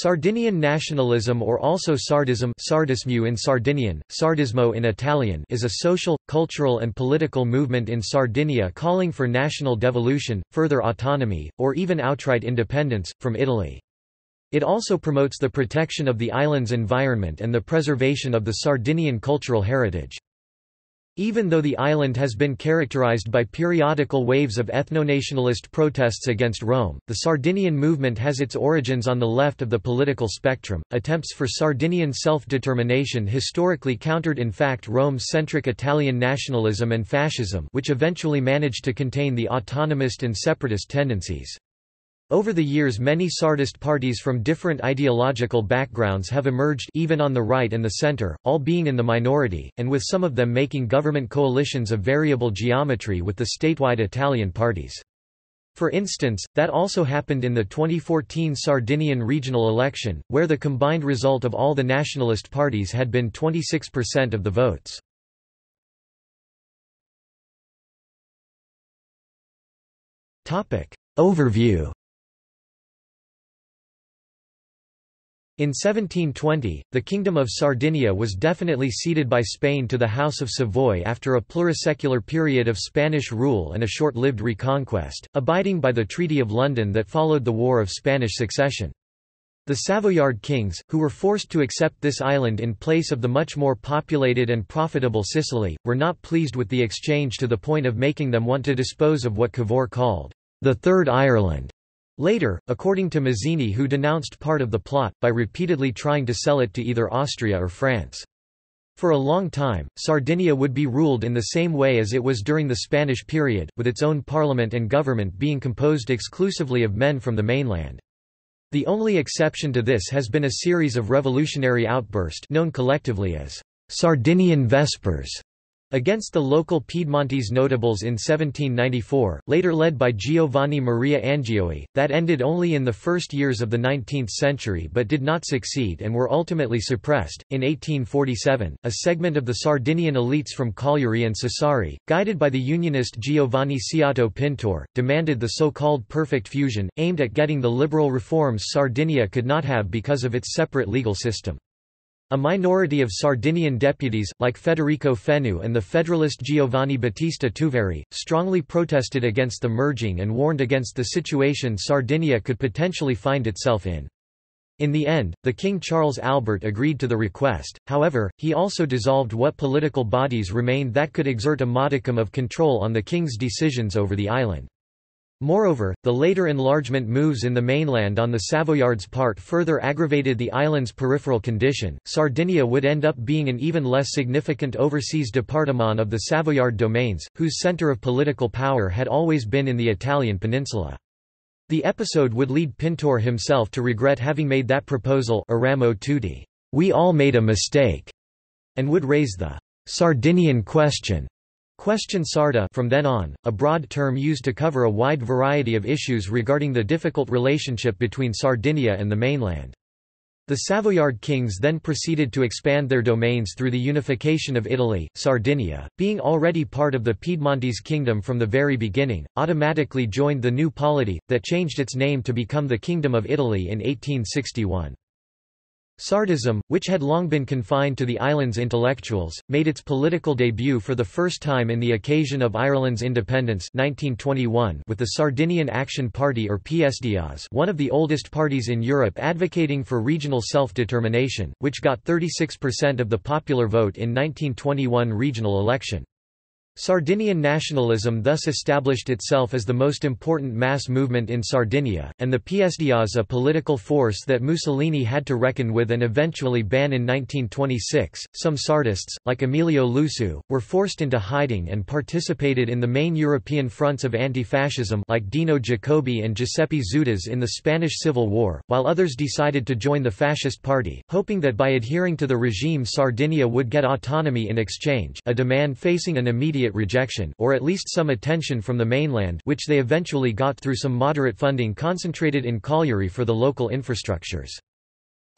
Sardinian nationalism, or also Sardism, Sardismu in Sardinian, Sardismo in Italian, is a social, cultural and political movement in Sardinia calling for national devolution, further autonomy, or even outright independence, from Italy. It also promotes the protection of the island's environment and the preservation of the Sardinian cultural heritage. Even though the island has been characterized by periodical waves of ethno-nationalist protests against Rome, the Sardinian movement has its origins on the left of the political spectrum. Attempts for Sardinian self-determination historically countered in fact Rome-centric Italian nationalism and fascism, which eventually managed to contain the autonomist and separatist tendencies. Over the years, many Sardist parties from different ideological backgrounds have emerged, even on the right and the center, all being in the minority, and with some of them making government coalitions of variable geometry with the statewide Italian parties. For instance, that also happened in the 2014 Sardinian regional election, where the combined result of all the nationalist parties had been 26% of the votes. Overview. In 1720, the Kingdom of Sardinia was definitely ceded by Spain to the House of Savoy after a plurisecular period of Spanish rule and a short-lived reconquest, abiding by the Treaty of London that followed the War of Spanish Succession. The Savoyard kings, who were forced to accept this island in place of the much more populated and profitable Sicily, were not pleased with the exchange to the point of making them want to dispose of what Cavour called the Third Ireland. Later, according to Mazzini, who denounced part of the plot, by repeatedly trying to sell it to either Austria or France. For a long time, Sardinia would be ruled in the same way as it was during the Spanish period, with its own parliament and government being composed exclusively of men from the mainland. The only exception to this has been a series of revolutionary outbursts known collectively as Sardinian Vespers, against the local Piedmontese notables in 1794, later led by Giovanni Maria Angiòi, that ended only in the first years of the 19th century but did not succeed and were ultimately suppressed. In 1847, a segment of the Sardinian elites from Cagliari and Sassari, guided by the unionist Giovanni Siotto Pintor, demanded the so-called perfect fusion, aimed at getting the liberal reforms Sardinia could not have because of its separate legal system. A minority of Sardinian deputies, like Federico Fenu and the Federalist Giovanni Battista Tuveri, strongly protested against the merging and warned against the situation Sardinia could potentially find itself in. In the end, the King Charles Albert agreed to the request, however, he also dissolved what political bodies remained that could exert a modicum of control on the King's decisions over the island. Moreover, the later enlargement moves in the mainland on the Savoyards' part further aggravated the island's peripheral condition. Sardinia would end up being an even less significant overseas department of the Savoyard domains, whose centre of political power had always been in the Italian peninsula. The episode would lead Pintor himself to regret having made that proposal, Aramo Tuti, "We all made a mistake," and would raise the Sardinian question. Question Sarda from then on, a broad term used to cover a wide variety of issues regarding the difficult relationship between Sardinia and the mainland. The Savoyard kings then proceeded to expand their domains through the unification of Italy. Sardinia, being already part of the Piedmontese kingdom from the very beginning, automatically joined the new polity, that changed its name to become the Kingdom of Italy in 1861. Sardism, which had long been confined to the island's intellectuals, made its political debut for the first time in the occasion of Ireland's independence 1921 with the Sardinian Action Party, or PSd'Az, one of the oldest parties in Europe advocating for regional self-determination, which got 36% of the popular vote in 1921 regional election. Sardinian nationalism thus established itself as the most important mass movement in Sardinia, and the PSd'Az a political force that Mussolini had to reckon with and eventually ban in 1926. Some Sardists, like Emilio Lussu, were forced into hiding and participated in the main European fronts of anti-fascism, like Dino Jacobi and Giuseppe Zudas in the Spanish Civil War, while others decided to join the Fascist Party, hoping that by adhering to the regime Sardinia would get autonomy in exchange, a demand facing an immediate rejection, or at least some attention from the mainland, which they eventually got through some moderate funding concentrated in Cagliari for the local infrastructures.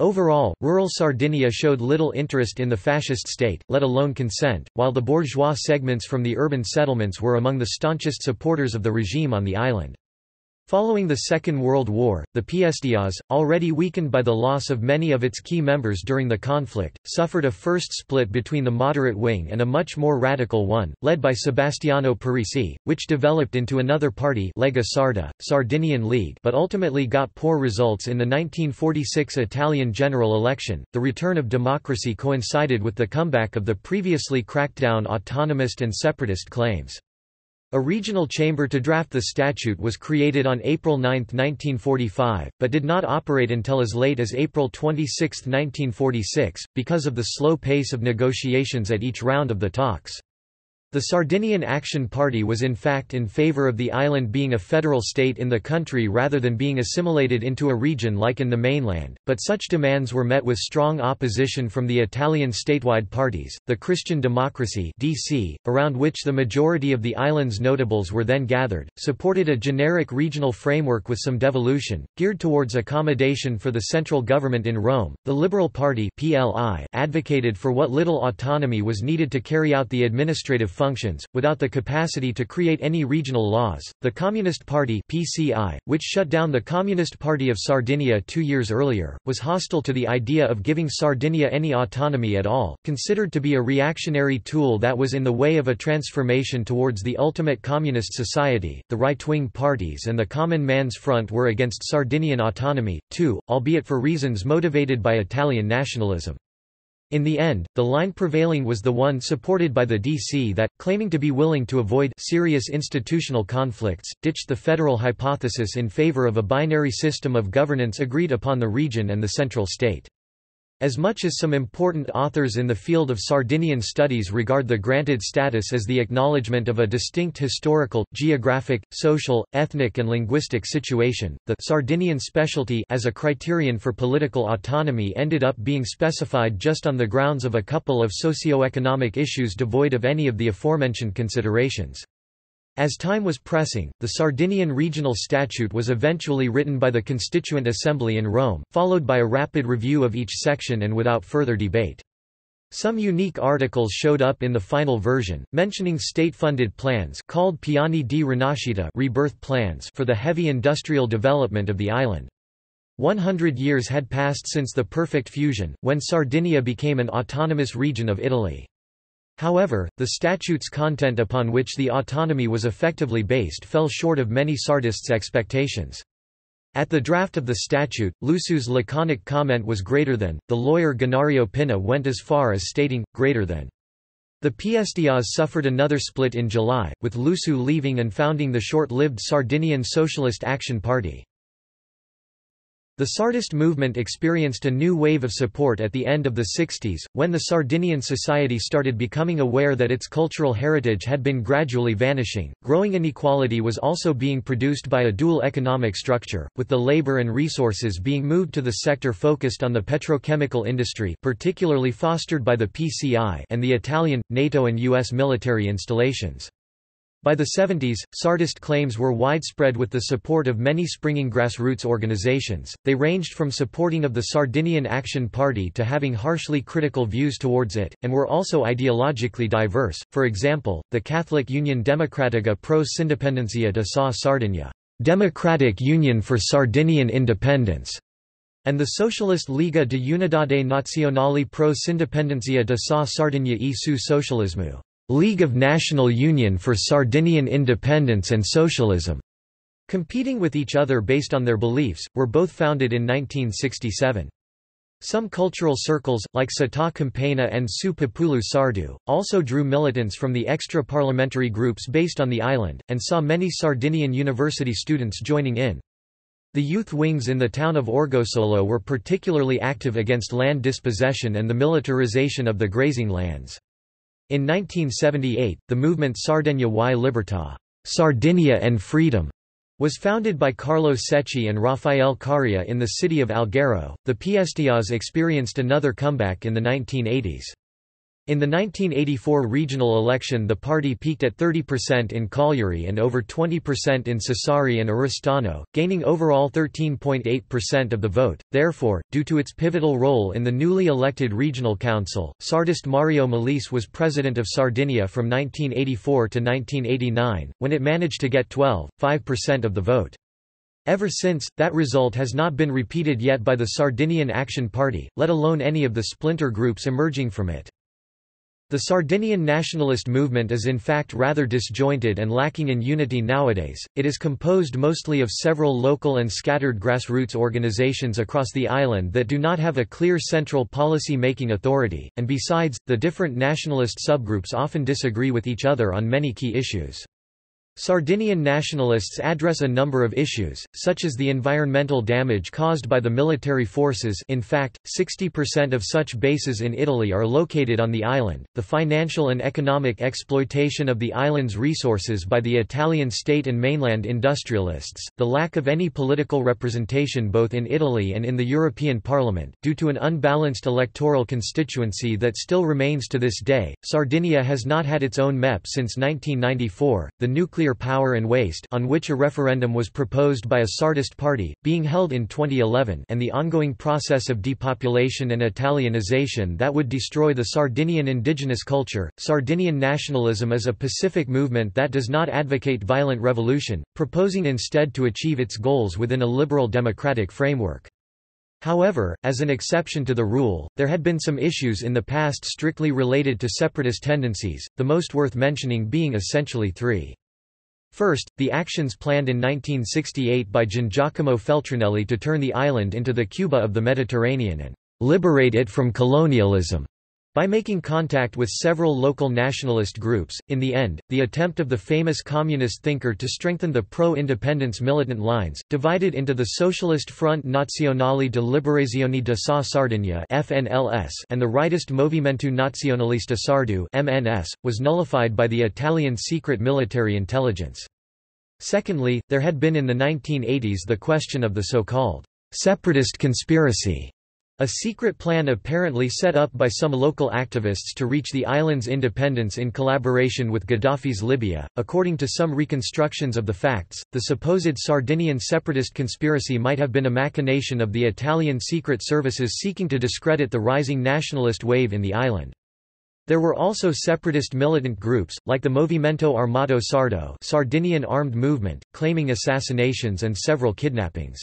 Overall, rural Sardinia showed little interest in the fascist state, let alone consent, while the bourgeois segments from the urban settlements were among the staunchest supporters of the regime on the island. Following the Second World War, the PSd'Az, already weakened by the loss of many of its key members during the conflict, suffered a first split between the moderate wing and a much more radical one, led by Sebastiano Parisi, which developed into another party, Lega Sarda, Sardinian League, but ultimately got poor results in the 1946 Italian general election. The return of democracy coincided with the comeback of the previously cracked down autonomist and separatist claims. A regional chamber to draft the statute was created on April 9, 1945, but did not operate until as late as April 26, 1946, because of the slow pace of negotiations at each round of the talks. The Sardinian Action Party was in fact in favor of the island being a federal state in the country rather than being assimilated into a region like in the mainland, but such demands were met with strong opposition from the Italian statewide parties, the Christian Democracy (DC), around which the majority of the island's notables were then gathered, supported a generic regional framework with some devolution, geared towards accommodation for the central government in Rome. The Liberal Party (PLI) advocated for what little autonomy was needed to carry out the administrative functions, without the capacity to create any regional laws. The Communist Party (PCI), which shut down the Communist Party of Sardinia 2 years earlier, was hostile to the idea of giving Sardinia any autonomy at all, considered to be a reactionary tool that was in the way of a transformation towards the ultimate communist society. The right-wing parties and the Common Man's Front were against Sardinian autonomy, too, albeit for reasons motivated by Italian nationalism. In the end, the line prevailing was the one supported by the DC that, claiming to be willing to avoid serious institutional conflicts, ditched the federal hypothesis in favor of a binary system of governance agreed upon the region and the central state. As much as some important authors in the field of Sardinian studies regard the granted status as the acknowledgement of a distinct historical, geographic, social, ethnic and linguistic situation, the Sardinian specialty as a criterion for political autonomy ended up being specified just on the grounds of a couple of socio-economic issues devoid of any of the aforementioned considerations. As time was pressing, the Sardinian Regional Statute was eventually written by the Constituent Assembly in Rome, followed by a rapid review of each section and without further debate. Some unique articles showed up in the final version, mentioning state-funded plans called Piani di Rinascita rebirth plans for the heavy industrial development of the island. 100 years had passed since the perfect fusion, when Sardinia became an autonomous region of Italy. However, the statute's content upon which the autonomy was effectively based fell short of many Sardists' expectations. At the draft of the statute, Lussu's laconic comment was greater than. The lawyer Gennario Pinna went as far as stating, greater than. The PSd'Az suffered another split in July, with Lussu leaving and founding the short-lived Sardinian Socialist Action Party. The Sardist movement experienced a new wave of support at the end of the 60s, when the Sardinian society started becoming aware that its cultural heritage had been gradually vanishing. Growing inequality was also being produced by a dual economic structure, with the labor and resources being moved to the sector focused on the petrochemical industry, particularly fostered by the PCI, and the Italian, NATO and US military installations. By the 70s, Sardist claims were widespread with the support of many springing grassroots organizations. They ranged from supporting of the Sardinian Action Party to having harshly critical views towards it, and were also ideologically diverse. For example, the Catholic Union Democratica pro Sindependencia de sa Sardinia, Democratic Union for Sardinian Independence, and the Socialist Liga de Unidade Nazionale pro Sindependencia de sa Sardinia e su Socialismo, League of National Union for Sardinian Independence and Socialism, competing with each other based on their beliefs, were both founded in 1967. Some cultural circles, like Città Campana and Su Populu Sardu, also drew militants from the extra-parliamentary groups based on the island, and saw many Sardinian university students joining in. The youth wings in the town of Orgosolo were particularly active against land dispossession and the militarization of the grazing lands. In 1978, the movement Sardegna y Libertà, Sardinia and Freedom, was founded by Carlo Secchi and Rafael Caria in the city of Alghero. The PSd'Az experienced another comeback in the 1980s. In the 1984 regional election, the party peaked at 30% in Cagliari and over 20% in Sassari and Oristano, gaining overall 13.8% of the vote. Therefore, due to its pivotal role in the newly elected regional council, Sardist Mario Melis was president of Sardinia from 1984 to 1989, when it managed to get 12.5% of the vote. Ever since, that result has not been repeated yet by the Sardinian Action Party, let alone any of the splinter groups emerging from it. The Sardinian nationalist movement is in fact rather disjointed and lacking in unity nowadays. It is composed mostly of several local and scattered grassroots organizations across the island that do not have a clear central policy-making authority, and besides, the different nationalist subgroups often disagree with each other on many key issues. Sardinian nationalists address a number of issues, such as the environmental damage caused by the military forces. In fact, 60% of such bases in Italy are located on the island, the financial and economic exploitation of the island's resources by the Italian state and mainland industrialists, the lack of any political representation both in Italy and in the European Parliament, due to an unbalanced electoral constituency that still remains to this day. Sardinia has not had its own MEP since 1994, the nuclear power and waste, on which a referendum was proposed by a Sardist party, being held in 2011, and the ongoing process of depopulation and Italianization that would destroy the Sardinian indigenous culture. Sardinian nationalism is a pacific movement that does not advocate violent revolution, proposing instead to achieve its goals within a liberal democratic framework. However, as an exception to the rule, there had been some issues in the past strictly related to separatist tendencies, the most worth mentioning being essentially three. First, the actions planned in 1968 by Gian Giacomo Feltrinelli to turn the island into the Cuba of the Mediterranean and liberate it from colonialism by making contact with several local nationalist groups. In the end, the attempt of the famous communist thinker to strengthen the pro-independence militant lines, divided into the Socialist Front Nazionale di Liberazione della Sardegna (FNLS) and the rightist Movimento Nazionalista Sardu (MNS), was nullified by the Italian secret military intelligence. Secondly, there had been in the 1980s the question of the so-called separatist conspiracy, a secret plan apparently set up by some local activists to reach the island's independence in collaboration with Gaddafi's Libya. According to some reconstructions of the facts, the supposed Sardinian separatist conspiracy might have been a machination of the Italian secret services seeking to discredit the rising nationalist wave in the island. There were also separatist militant groups, like the Movimento Armato Sardo, Sardinian Armed Movement, claiming assassinations and several kidnappings.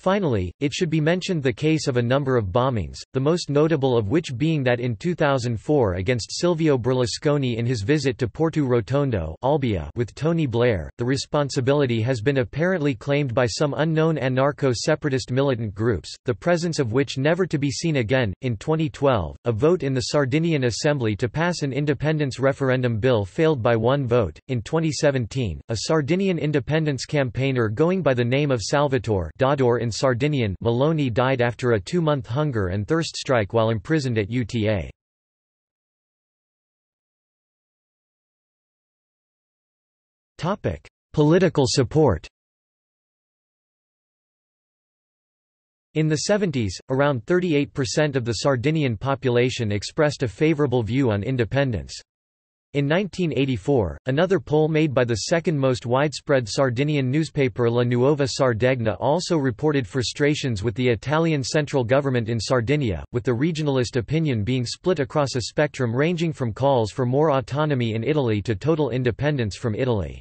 Finally, it should be mentioned the case of a number of bombings, the most notable of which being that in 2004 against Silvio Berlusconi in his visit to Porto Rotondo, Albia, with Tony Blair. The responsibility has been apparently claimed by some unknown anarcho-separatist militant groups, the presence of which never to be seen again. In 2012, a vote in the Sardinian Assembly to pass an independence referendum bill failed by one vote. In 2017, a Sardinian independence campaigner going by the name of Salvatore Dador in Sardinian Maloney died after a 2-month hunger and thirst strike while imprisoned at UTA. Topic: Political support. In the 70s, around 38% of the Sardinian population expressed a favorable view on independence. In 1984, another poll made by the second most widespread Sardinian newspaper La Nuova Sardegna also reported frustrations with the Italian central government in Sardinia, with the regionalist opinion being split across a spectrum ranging from calls for more autonomy in Italy to total independence from Italy.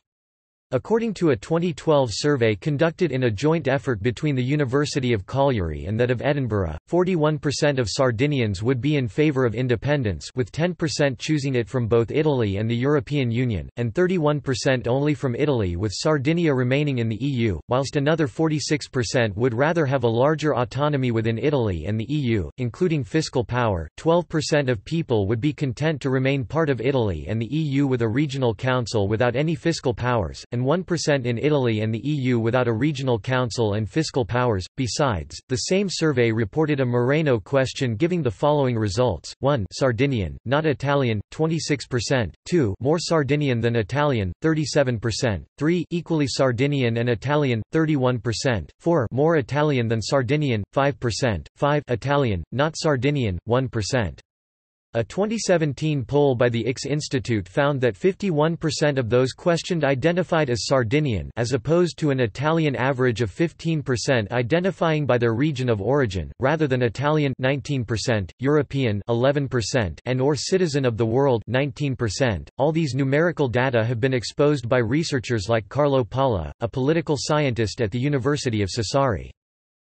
According to a 2012 survey conducted in a joint effort between the University of Calgary and that of Edinburgh, 41% of Sardinians would be in favour of independence, with 10% choosing it from both Italy and the European Union, and 31% only from Italy, with Sardinia remaining in the EU, whilst another 46% would rather have a larger autonomy within Italy and the EU, including fiscal power. 12% of people would be content to remain part of Italy and the EU with a regional council without any fiscal powers, and 1% in Italy and the EU without a regional council and fiscal powers. Besides, the same survey reported a Moreno question giving the following results: 1. Sardinian, not Italian, 26%, 2. More Sardinian than Italian, 37%, 3. Equally Sardinian and Italian, 31%, 4. More Italian than Sardinian, 5%, 5. Italian, not Sardinian, 1%. A 2017 poll by the ICS Institute found that 51% of those questioned identified as Sardinian, as opposed to an Italian average of 15% identifying by their region of origin, rather than Italian 19%, European 11%, and/or citizen of the world 19%. All these numerical data have been exposed by researchers like Carlo Paula, a political scientist at the University of Sassari.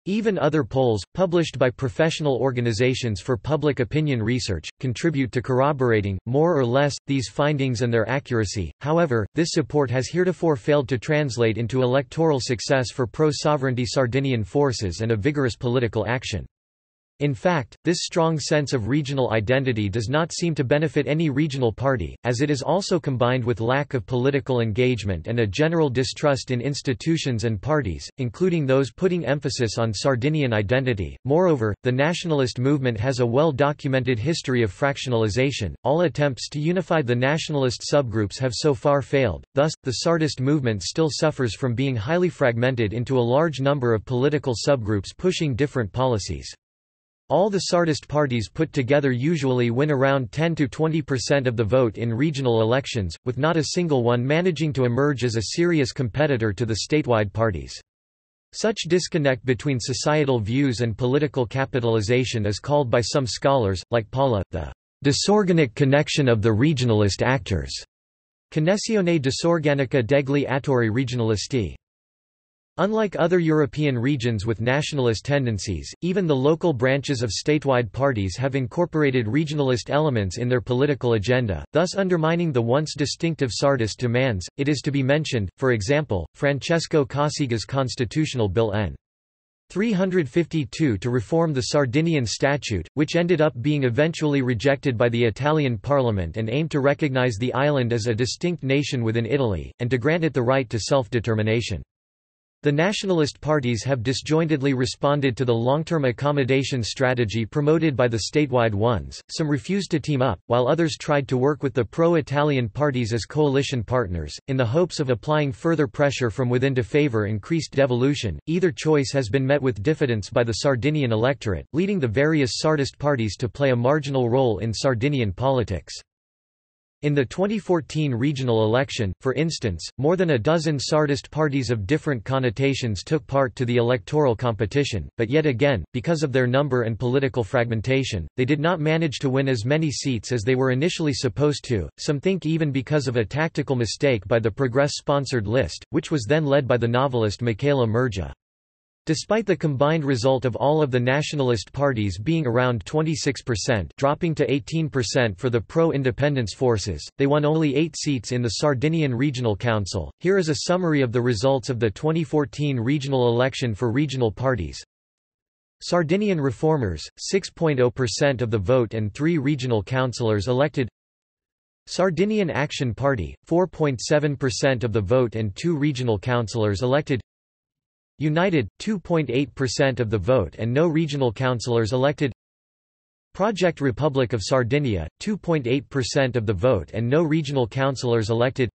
Even other polls, published by professional organizations for public opinion research, contribute to corroborating, more or less, these findings and their accuracy. However, this support has heretofore failed to translate into electoral success for pro-sovereignty Sardinian forces and a vigorous political action. In fact, this strong sense of regional identity does not seem to benefit any regional party, as it is also combined with lack of political engagement and a general distrust in institutions and parties, including those putting emphasis on Sardinian identity. Moreover, the nationalist movement has a well-documented history of fractionalization. All attempts to unify the nationalist subgroups have so far failed. Thus, the Sardist movement still suffers from being highly fragmented into a large number of political subgroups pushing different policies. All the Sardist parties put together usually win around 10–20% of the vote in regional elections, with not a single one managing to emerge as a serious competitor to the statewide parties. Such disconnect between societal views and political capitalization is called by some scholars, like Paula, the disorganic connection of the regionalist actors. Connessione disorganica degli attori regionalisti. Unlike other European regions with nationalist tendencies, even the local branches of statewide parties have incorporated regionalist elements in their political agenda, thus undermining the once distinctive Sardist demands. It is to be mentioned, for example, Francesco Cossiga's constitutional Bill N. 352 to reform the Sardinian Statute, which ended up being eventually rejected by the Italian Parliament and aimed to recognize the island as a distinct nation within Italy, and to grant it the right to self-determination. The nationalist parties have disjointedly responded to the long-term accommodation strategy promoted by the statewide ones. Some refused to team up, while others tried to work with the pro-Italian parties as coalition partners, in the hopes of applying further pressure from within to favor increased devolution. Either choice has been met with diffidence by the Sardinian electorate, leading the various Sardist parties to play a marginal role in Sardinian politics. In the 2014 regional election, for instance, more than a dozen Sardist parties of different connotations took part to the electoral competition, but yet again, because of their number and political fragmentation, they did not manage to win as many seats as they were initially supposed to, some think even because of a tactical mistake by the Progress-sponsored list, which was then led by the novelist Michaela Mergia. Despite the combined result of all of the nationalist parties being around 26%, dropping to 18% for the pro-independence forces, they won only 8 seats in the Sardinian Regional Council. Here is a summary of the results of the 2014 regional election for regional parties. Sardinian Reformers, 6.0% of the vote and 3 regional councillors elected. Sardinian Action Party, 4.7% of the vote and 2 regional councillors elected. United, 2.8% of the vote and no regional councillors elected. Project Republic of Sardinia, 2.8% of the vote and no regional councillors elected.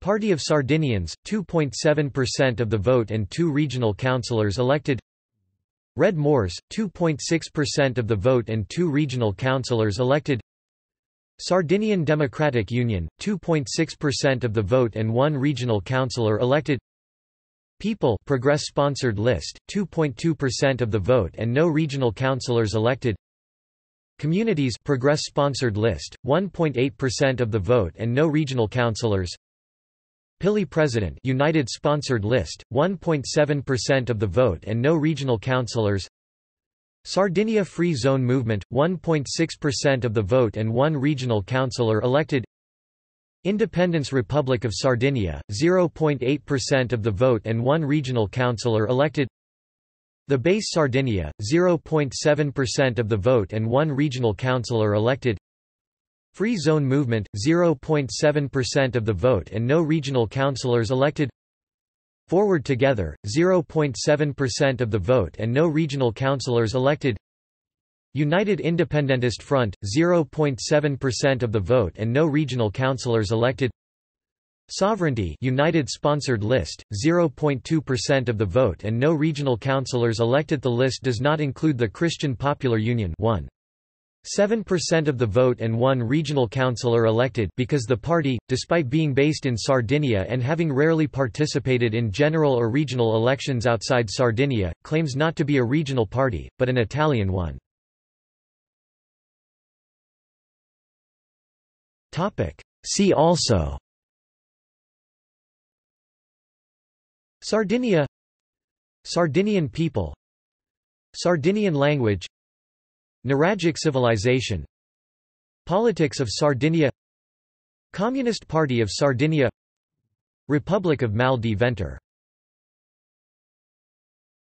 Party of Sardinians, 2.7% of the vote and 2 regional councillors elected. Red Moors, 2.6% of the vote and 2 regional councillors elected. Sardinian Democratic Union, 2.6% of the vote and 1 regional councillor elected. People Progress sponsored list, 2.2% of the vote and no regional councillors elected. Communities Progress sponsored list, 1.8% of the vote and no regional councillors. Pili President United sponsored list, 1.7% of the vote and no regional councillors. Sardinia Free Zone Movement, 1.6% of the vote and 1 regional councillor elected. Independence Republic of Sardinia, 0.8% of the vote and 1 regional councillor elected. The Base Sardinia, 0.7% of the vote and 1 regional councillor elected. Free Zone Movement, 0.7% of the vote and no regional councillors elected. Forward Together, 0.7% of the vote and no regional councillors elected. United Independentist Front, 0.7% of the vote and no regional councillors elected. Sovereignty United sponsored list, 0.2% of the vote and no regional councillors elected. The list does not include the Christian Popular Union 1. 7% of the vote and one regional council are elected because the party, despite being based in Sardinia and having rarely participated in general or regional elections outside Sardinia, claims not to be a regional party, but an Italian one. See also Sardinia, Sardinian people, Sardinian language, Nuragic civilization, Politics of Sardinia, Communist Party of Sardinia, Republic of Mal di Venter.